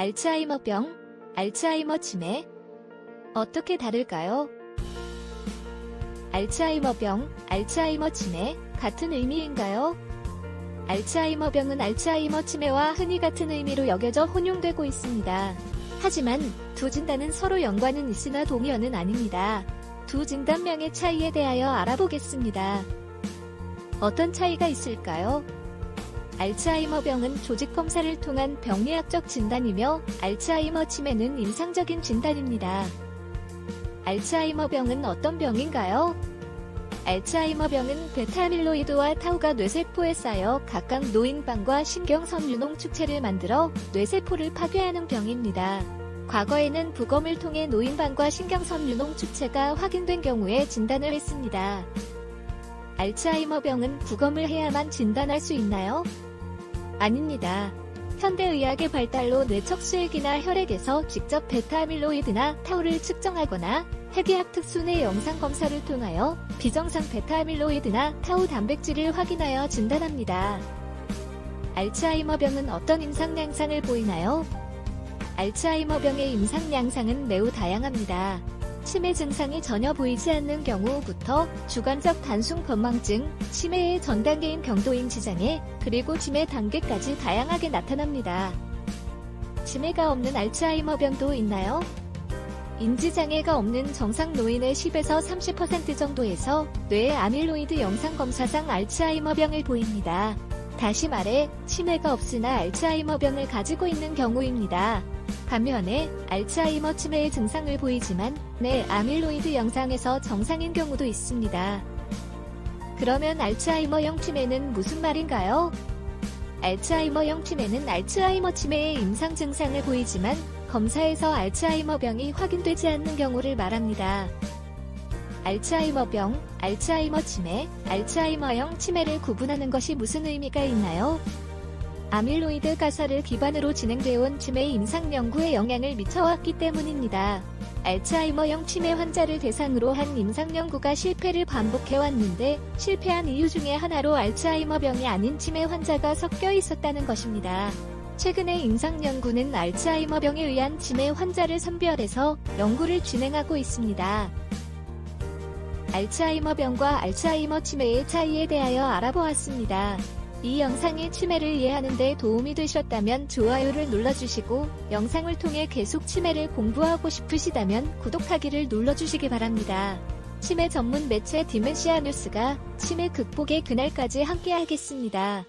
알츠하이머병, 알츠하이머 치매 어떻게 다를까요? 알츠하이머병, 알츠하이머 치매 같은 의미인가요? 알츠하이머병은 알츠하이머 치매와 흔히 같은 의미로 여겨져 혼용되고 있습니다. 하지만 두 진단은 서로 연관은 있으나 동의어는 아닙니다. 두 진단명의 차이에 대하여 알아보겠습니다. 어떤 차이가 있을까요? 알츠하이머병은 조직 검사를 통한 병리학적 진단이며 알츠하이머 치매는 임상적인 진단입니다. 알츠하이머병은 어떤 병인가요? 알츠하이머병은 베타아밀로이드와 타우가 뇌세포에 쌓여 각각 노인방과 신경섬 유농축체를 만들어 뇌세포를 파괴하는 병입니다. 과거에는 부검을 통해 노인방과 신경섬 유농축체가 확인된 경우에 진단을 했습니다. 알츠하이머병은 부검을 해야만 진단할 수 있나요? 아닙니다. 현대의학의 발달로 뇌척수액이나 혈액에서 직접 베타아밀로이드나 타우를 측정하거나 핵의학 특수뇌 영상검사를 통하여 비정상 베타아밀로이드나 타우 단백질을 확인하여 진단합니다. 알츠하이머병은 어떤 임상 양상을 보이나요? 알츠하이머병의 임상 양상은 매우 다양합니다. 치매 증상이 전혀 보이지 않는 경우부터 주관적 단순 건망증, 치매의 전 단계인 경도인지장애, 그리고 치매 단계까지 다양하게 나타납니다. 치매가 없는 알츠하이머병도 있나요? 인지장애가 없는 정상 노인의 10에서 30% 정도에서 뇌의 아밀로이드 영상 검사상 알츠하이머병을 보입니다. 다시 말해, 치매가 없으나 알츠하이머병을 가지고 있는 경우입니다. 반면에 알츠하이머 치매의 증상을 보이지만 뇌 아밀로이드 영상에서 정상인 경우도 있습니다. 그러면 알츠하이머형 치매는 무슨 말인가요? 알츠하이머형 치매는 알츠하이머 치매의 임상 증상을 보이지만 검사에서 알츠하이머병이 확인되지 않는 경우를 말합니다. 알츠하이머병, 알츠하이머 치매, 알츠하이머형 치매를 구분하는 것이 무슨 의미가 있나요? 아밀로이드 가설을 기반으로 진행되어 온 치매 임상 연구에 영향을 미쳐왔기 때문입니다. 알츠하이머형 치매 환자를 대상으로 한 임상 연구가 실패를 반복해왔는데 실패한 이유 중에 하나로 알츠하이머병이 아닌 치매 환자가 섞여 있었다는 것입니다. 최근의 임상 연구는 알츠하이머병에 의한 치매 환자를 선별해서 연구를 진행하고 있습니다. 알츠하이머병과 알츠하이머 치매의 차이에 대하여 알아보았습니다. 이 영상이 치매를 이해하는 데 도움이 되셨다면 좋아요를 눌러주시고 영상을 통해 계속 치매를 공부하고 싶으시다면 구독하기를 눌러주시기 바랍니다. 치매 전문 매체 디멘시아 뉴스가 치매 극복의 그날까지 함께하겠습니다.